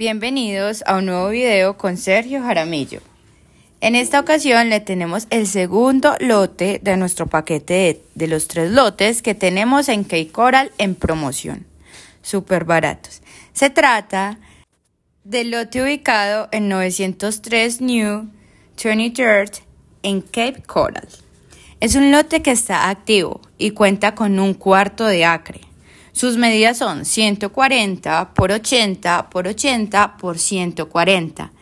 Bienvenidos a un nuevo video con Sergio Jaramillo. En esta ocasión le tenemos el segundo lote de nuestro paquete de los tres lotes que tenemos en Cape Coral en promoción. Súper baratos. Se trata del lote ubicado en 903 New 23rd en Cape Coral. Es un lote que está activo y cuenta con un cuarto de acre. Sus medidas son 140 por 80 por 80 por 140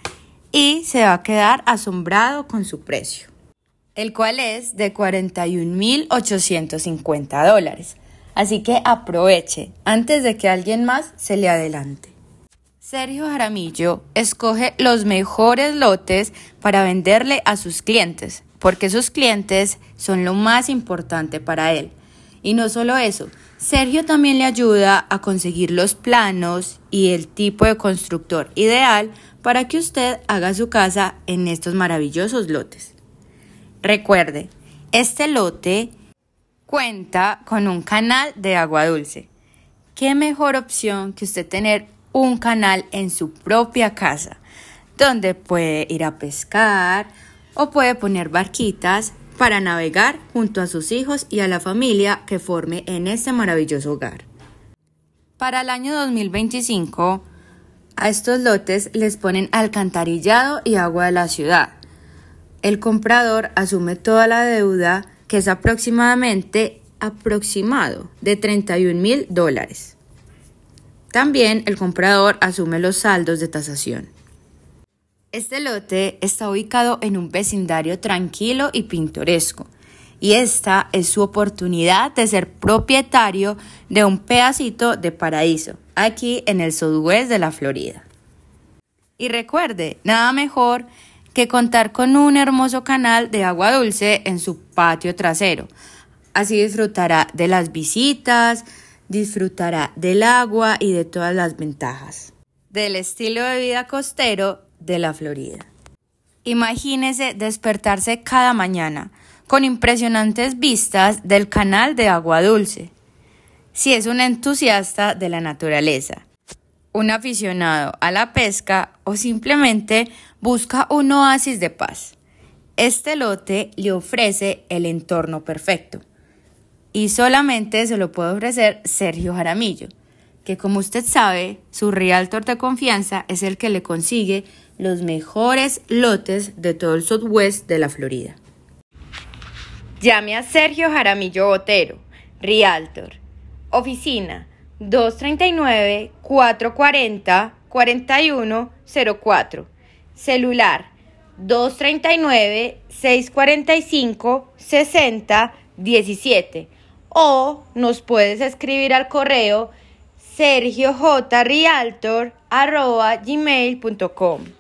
y se va a quedar asombrado con su precio, el cual es de $41,850. Así que aproveche antes de que alguien más se le adelante. Sergio Jaramillo escoge los mejores lotes para venderle a sus clientes, porque sus clientes son lo más importante para él. Y no solo eso, Sergio también le ayuda a conseguir los planos y el tipo de constructor ideal para que usted haga su casa en estos maravillosos lotes. Recuerde, este lote cuenta con un canal de agua dulce. ¿Qué mejor opción que usted tener un canal en su propia casa, donde puede ir a pescar o puede poner barquitas para navegar junto a sus hijos y a la familia que forme en este maravilloso hogar? Para el año 2025, a estos lotes les ponen alcantarillado y agua de la ciudad. El comprador asume toda la deuda, que es aproximado de $31,000. También el comprador asume los saldos de tasación. Este lote está ubicado en un vecindario tranquilo y pintoresco, y esta es su oportunidad de ser propietario de un pedacito de paraíso, aquí en el sudoeste de la Florida. Y recuerde, nada mejor que contar con un hermoso canal de agua dulce en su patio trasero. Así disfrutará de las visitas, disfrutará del agua y de todas las ventajas del estilo de vida costero de la Florida. Imagínese despertarse cada mañana con impresionantes vistas del canal de agua dulce. Si es un entusiasta de la naturaleza, un aficionado a la pesca o simplemente busca un oasis de paz, este lote le ofrece el entorno perfecto. Y solamente se lo puede ofrecer Sergio Jaramillo, que como usted sabe, su realtor de confianza es el que le consigue los mejores lotes de todo el sudeste de la Florida. Llame a Sergio Jaramillo Botero, realtor. Oficina 239-440-4104. Celular 239-645-6017. O nos puedes escribir al correo sergiojrealtor@gmail.com.